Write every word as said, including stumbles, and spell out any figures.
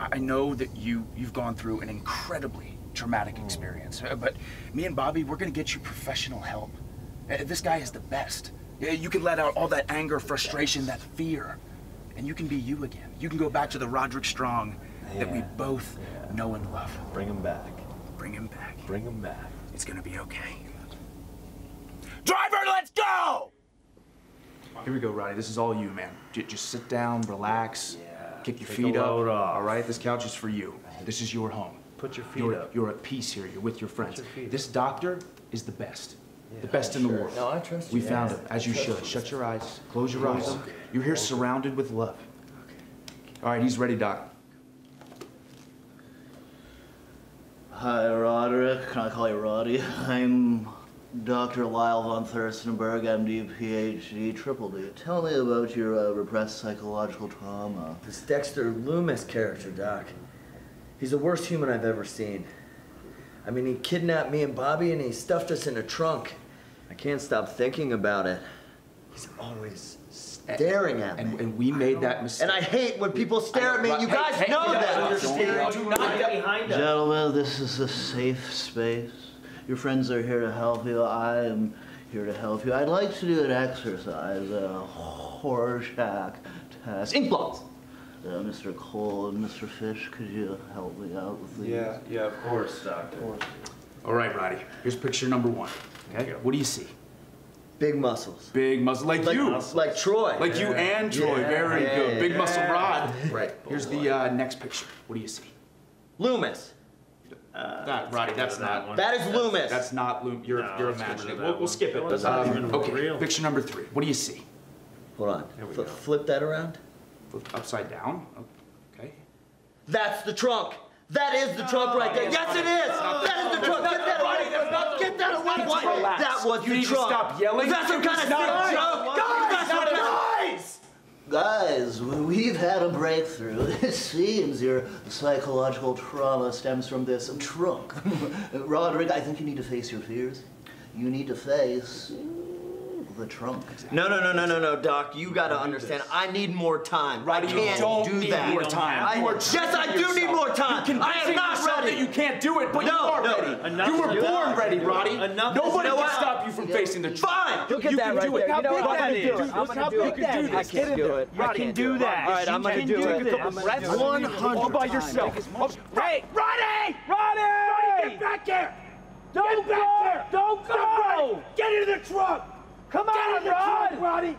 I know that you, you've gone through an incredibly traumatic experience, but me and Bobby, we're gonna get you professional help. This guy is the best. You can let out all that anger, frustration, that fear, and you can be you again. You can go back to the Roderick Strong yeah. that we both yeah. know and love. Bring him back. Bring him back. Bring him back. It's gonna be okay. Driver, let's go! Here we go, Ronnie. This is all you, man. J just sit down, relax, yeah. kick your Take feet up. Off. All right, this couch is for you. This is your home. Put your feet you're, up. You're at peace here. You're with your friends. Your this doctor is the best. Yeah, the best I'm in sure. the world. No, I trust you. We yeah. found him, as you should. Shut your eyes. Close your eyes. Okay. You're here okay. surrounded with love. Okay. All right, he's ready, Doc. Hi, Roderick. Can I call you Roddy? I'm Doctor Lyle Von Thurstenberg, M D, PhD, Triple D. Tell me about your uh, repressed psychological trauma. This Dexter Lumis character, Doc. He's the worst human I've ever seen. I mean, he kidnapped me and Bobby and he stuffed us in a trunk. I can't stop thinking about it. He's always staring at me. And, and we made that mistake. And I hate when people stare at me. You guys hey, hey, know that. Do not get behind us. Gentlemen, this is a safe space. Your friends are here to help you. I am here to help you. I'd like to do an exercise, a Rorschach test. Ink blots! Uh, Mister Cole and Mister Fish, could you help me out with these? Yeah, yeah, of course, Doctor. Of course. All right, Roddy, here's picture number one. Okay. What do you see? Big muscles. Big muscles, like, like you. Muscles. Like Troy. Like yeah. you and Troy, yeah. very yeah. good. Big yeah. muscle Rod. Right, here's the uh, next picture. What do you see? Lumis. Uh, that, Roddy, that's not one. That is Lumis. That's not Lumis. You're, no, you're imagining it. We'll, we'll skip it. That's not even okay. real. Picture number three. What do you see? Hold on. There we Fli go. Flip that around. Flip upside down. Okay. That's the trunk. That is the no, trunk right there. Yes, it is. No, that is the trunk. Get that away. No, get that away. No, what? Relax. That was you the need trunk. To stop yelling. That's some kind of sick joke. Guys, that's not nice. Guys, we've had a breakthrough. It seems your psychological trauma stems from this trunk. Roderick, I think you need to face your fears. You need to face the trunk. Exactly. No, no, no, no, no, no, Doc. You got to understand. This. I need more time. Right? I can't don't do need that. More time. I, more time. Yes, I do yourself. Need more time. You can I am not ready. That you can't do it, but no, you are no. ready. Enough you were born that. Ready, Roddy. Enough Nobody can stop you from yeah. facing the trunk. Fine. Look at that right there. How big that is. How big that is. I can do it. I can do that. All right, I'm going to do it. That's one hundred. All by yourself. Hey, Roddy! Roddy! Get back here! Don't go! Don't go! Get into the trunk! Come on, Rod! Roddy!